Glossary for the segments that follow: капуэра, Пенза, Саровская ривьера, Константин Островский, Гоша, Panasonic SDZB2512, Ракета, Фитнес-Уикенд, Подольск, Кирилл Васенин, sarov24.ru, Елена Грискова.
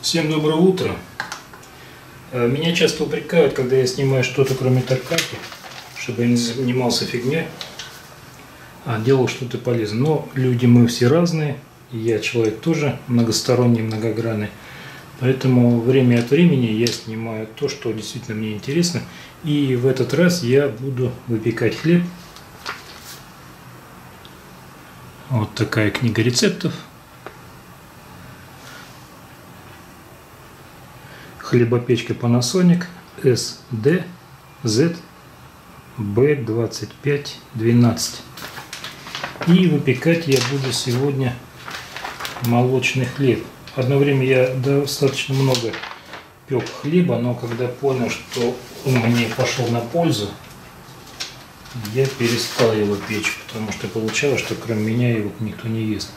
Всем доброе утро. Меня часто упрекают, когда я снимаю что-то кроме таркаки, чтобы я не занимался фигней, а делал что-то полезное. Но люди мы все разные, и я человек тоже многосторонний, многогранный. Поэтому время от времени я снимаю то, что действительно мне интересно. И в этот раз я буду выпекать хлеб. Вот такая книга рецептов. Хлебопечка Panasonic SDZB2512. И выпекать я буду сегодня молочный хлеб. Одно время я достаточно много пек хлеба, но когда понял, что он мне пошел на пользу, я перестал его печь, потому что получалось, что кроме меня его никто не ест.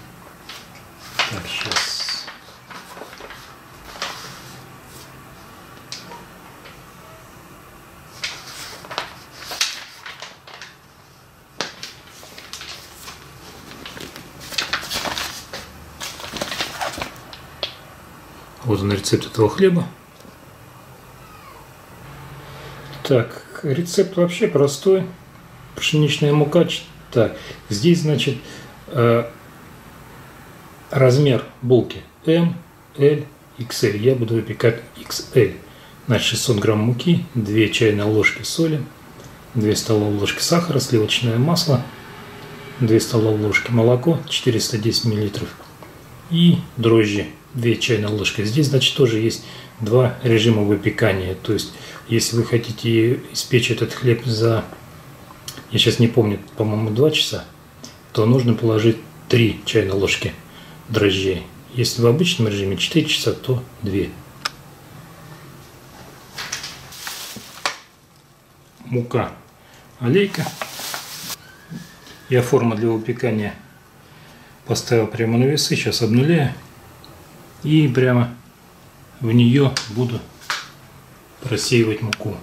Так, сейчас. Вот он, рецепт этого хлеба. Так, рецепт вообще простой. Пшеничная мука. Так, здесь, значит, размер булки М, L, XL. Я буду выпекать XL. Значит, 600 грамм муки, 2 чайные ложки соли, 2 столовые ложки сахара, сливочное масло, 2 столовые ложки молоко, 410 миллилитров и дрожжи. 2 чайные ложки. Здесь, значит, тоже есть два режима выпекания. То есть, если вы хотите испечь этот хлеб за, я сейчас не помню, по-моему, 2 часа, то нужно положить 3 чайные ложки дрожжей. Если в обычном режиме 4 часа, то 2. Мука, олейка. Я форму для выпекания поставил прямо на весы, сейчас обнуляю. И прямо в нее буду просеивать муку.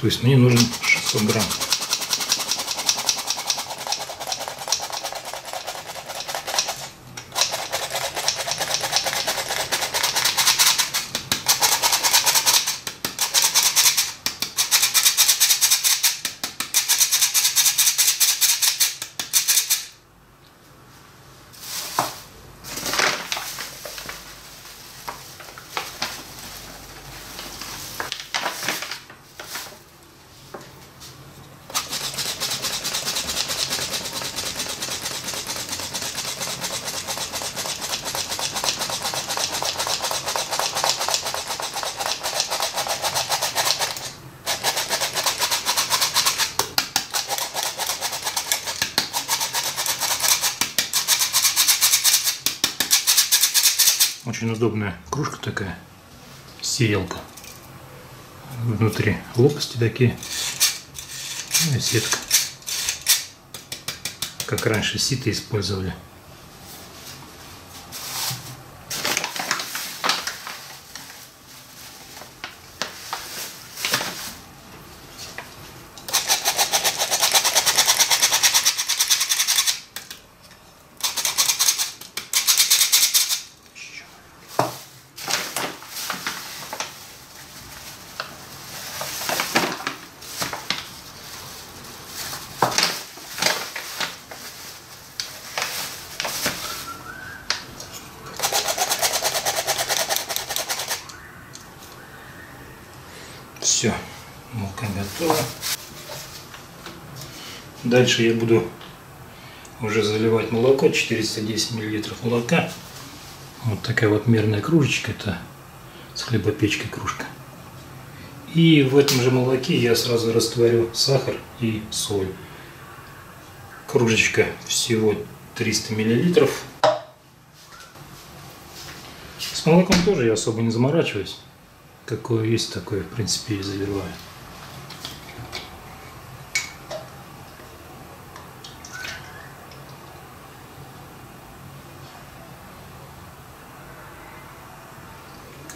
То есть мне нужен 600 грамм. Очень удобная кружка такая, сеялка. Внутри лопасти такие, ну и сетка. Как раньше сито использовали. Все, мука готова. Дальше я буду уже заливать молоко, 410 миллилитров молока. Вот такая вот мерная кружечка, это с хлебопечкой кружка. И в этом же молоке я сразу растворю сахар и соль. Кружечка всего 300 миллилитров. С молоком тоже я особо не заморачиваюсь. Какое есть, такое, в принципе, и заливаю.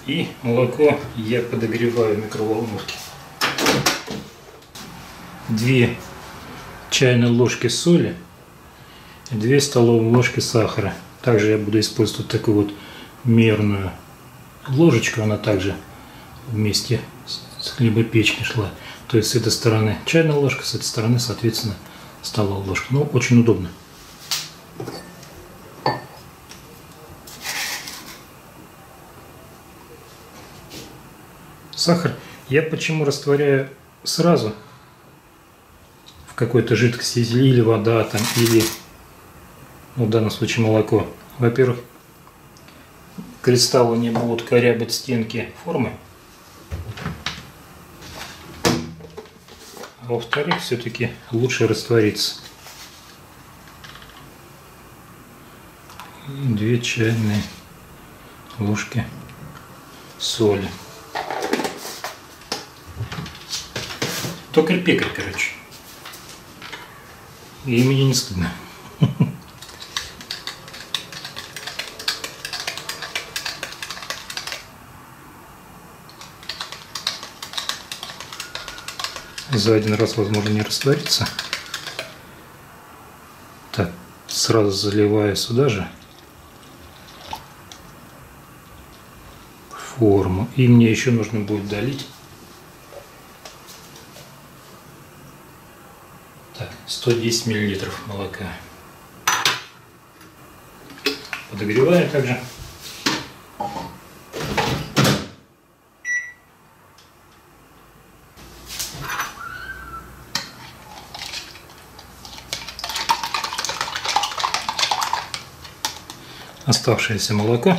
И молоко я подогреваю в микроволновке. 2 чайные ложки соли и 2 столовые ложки сахара. Также я буду использовать такую вот мерную ложечку. Она также вместе с хлебопечкой шла. То есть с этой стороны чайная ложка, с этой стороны, соответственно, столовая ложка. Но очень удобно. Сахар я почему растворяю сразу в какой-то жидкости, или вода, там, или, ну, в данном случае, молоко. Во-первых, кристаллы не будут корябать стенки формы. А во-вторых, все-таки лучше раствориться. 2 чайные ложки соли. Токарь-пекарь, короче. И мне не стыдно. За один раз, возможно, не растворится. Так, сразу заливаю сюда же форму. И мне еще нужно будет долить. Так, 110 миллилитров молока. Подогреваю также. Оставшееся молоко.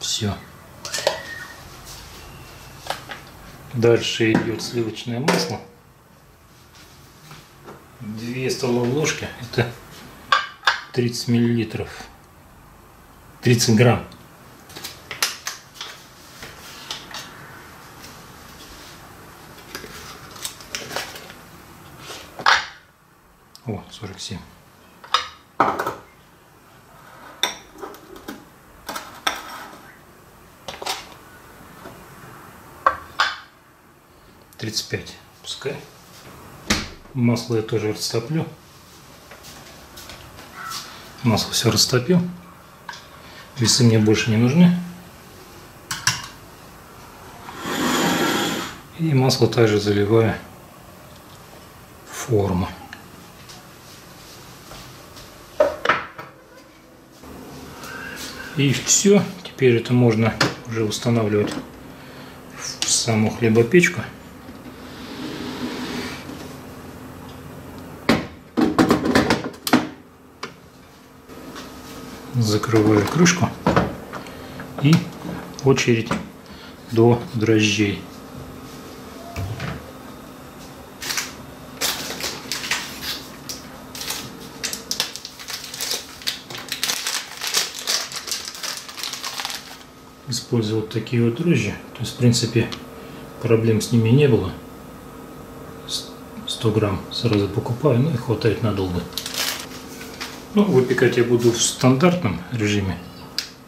Все. Дальше идет сливочное масло. 2 столовые ложки. Это 30 миллилитров. 30 грамм. О, 47. Пускай. Масло я тоже растоплю. Масло все растопил. Весы мне больше не нужны. И масло также заливаю в форму. И все. Теперь это можно уже устанавливать в саму хлебопечку. Закрываю крышку, и очередь до дрожжей. Использовал такие вот дрожжи, то есть в принципе проблем с ними не было. 100 грамм сразу покупаю, но и хватает надолго. Ну, выпекать я буду в стандартном режиме,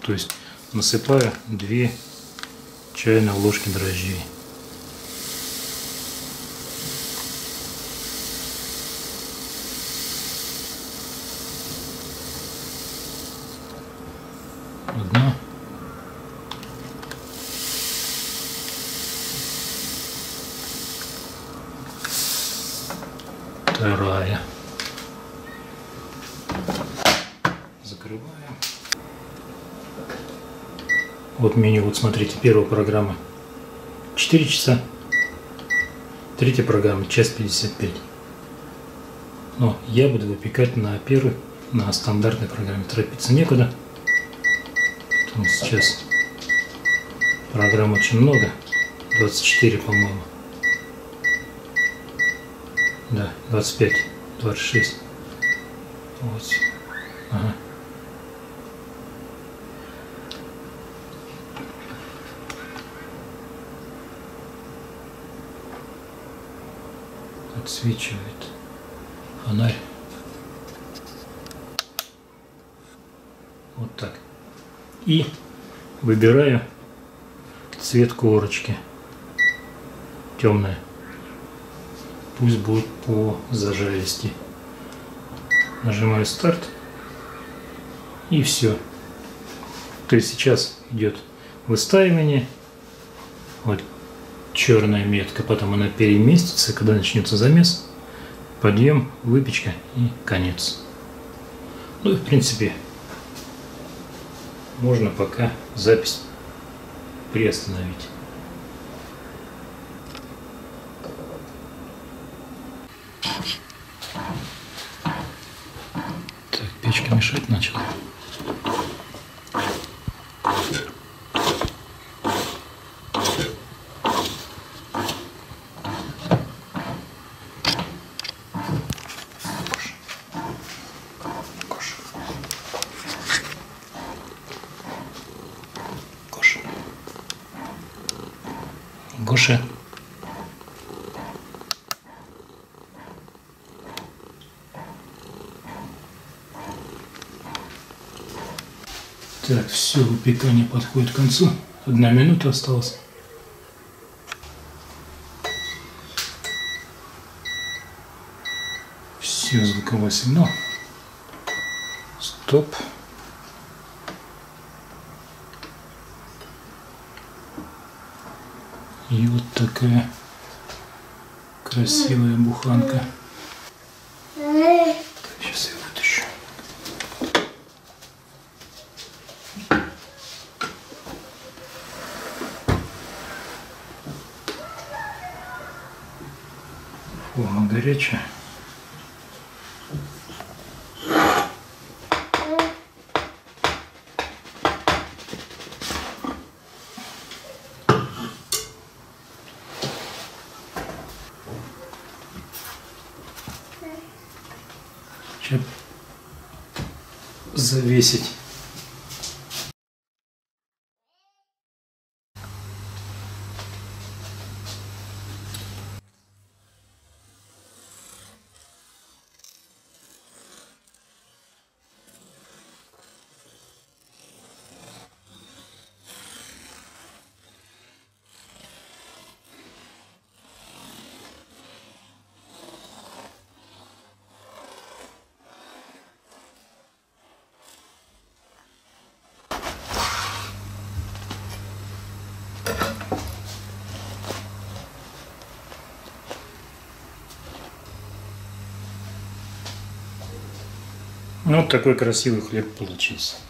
то есть насыпаю 2 чайные ложки дрожжей. Одна. Вторая. Закрываем. Вот меню, вот смотрите, первая программа 4 часа, третья программа час 55. Но я буду выпекать на первой, на стандартной программе. Торопиться некуда. Там сейчас программ очень много, 24, по-моему. Да, 25, 26. Вот. Ага. Отсвечивает фонарь. Вот так. И выбираю цвет корочки. Темная. Пусть будет по зажаристи. нажимаю старт, и все. То есть сейчас идет выстаивание, вот черная метка, потом она переместится, когда начнется замес, подъем, выпечка и конец. Ну и в принципе можно пока запись приостановить. Так, печка мешать начала. Гоша. Так, все, выпекание подходит к концу. 1 минута осталась. Все, звуковой сигнал. Стоп. И вот такая красивая буханка. Сейчас я вытащу. Фу, она горячая. Завесить. Ну, вот такой красивый хлеб получился.